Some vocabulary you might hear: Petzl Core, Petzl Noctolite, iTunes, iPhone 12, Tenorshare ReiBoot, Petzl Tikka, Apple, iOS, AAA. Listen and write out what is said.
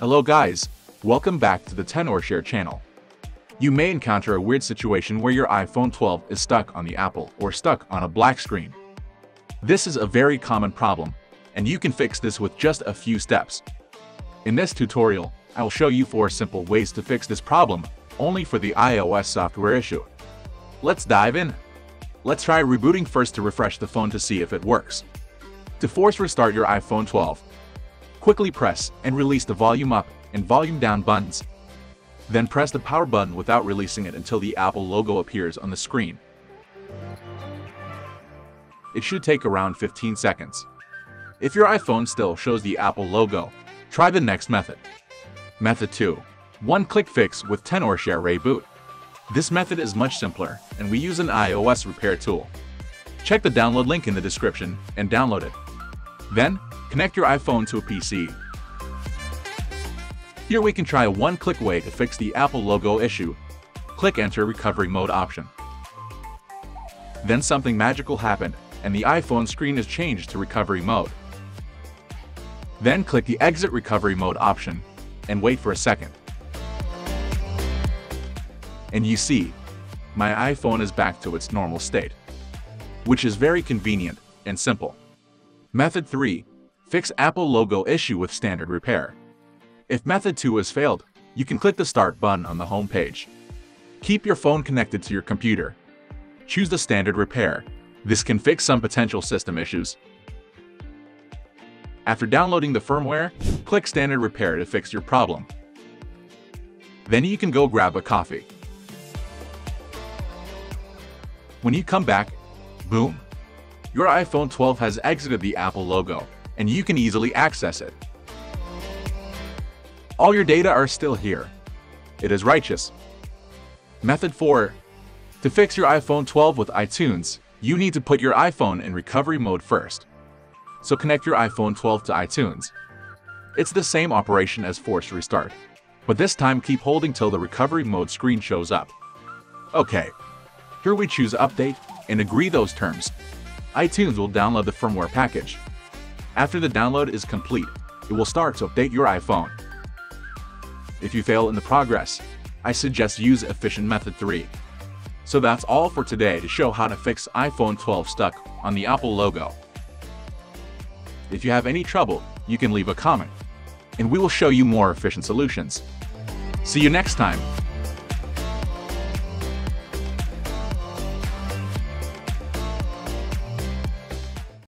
Hello guys, welcome back to the Tenorshare channel. You may encounter a weird situation where your iPhone 12 is stuck on the Apple or stuck on a black screen. This is a very common problem, and you can fix this with just a few steps. In this tutorial, I will show you 4 simple ways to fix this problem, only for the iOS software issue. Let's dive in. Let's try rebooting first to refresh the phone to see if it works. To force restart your iPhone 12, quickly press and release the volume up and volume down buttons. Then press the power button without releasing it until the Apple logo appears on the screen. It should take around 15 seconds. If your iPhone still shows the Apple logo, try the next method. Method 2. One-click fix with Tenorshare ReiBoot. This method is much simpler, and we use an iOS repair tool. Check the download link in the description and download it. Then, connect your iPhone to a PC. Here we can try a one-click way to fix the Apple logo issue. Click Enter Recovery Mode option. Then something magical happened, and the iPhone screen is changed to recovery mode. Then click the Exit Recovery Mode option, and wait for a second. And you see, my iPhone is back to its normal state, which is very convenient and simple. Method 3. Fix Apple logo issue with standard repair. If method 2 has failed, you can click the Start button on the home page. Keep your phone connected to your computer. Choose the standard repair. This can fix some potential system issues. After downloading the firmware, click standard repair to fix your problem. Then you can go grab a coffee. When you come back, boom! Your iPhone 12 has exited the Apple logo, and you can easily access it. All your data are still here. It is righteous. Method 4. To fix your iPhone 12 with iTunes, you need to put your iPhone in recovery mode first. So connect your iPhone 12 to iTunes. It's the same operation as force restart, but this time keep holding till the recovery mode screen shows up. Okay. Here we choose Update and agree those terms. iTunes will download the firmware package. After the download is complete, it will start to update your iPhone. If you fail in the progress, I suggest use efficient method 3. So that's all for today to show how to fix iPhone 12 stuck on the Apple logo. If you have any trouble, you can leave a comment, and we will show you more efficient solutions. See you next time!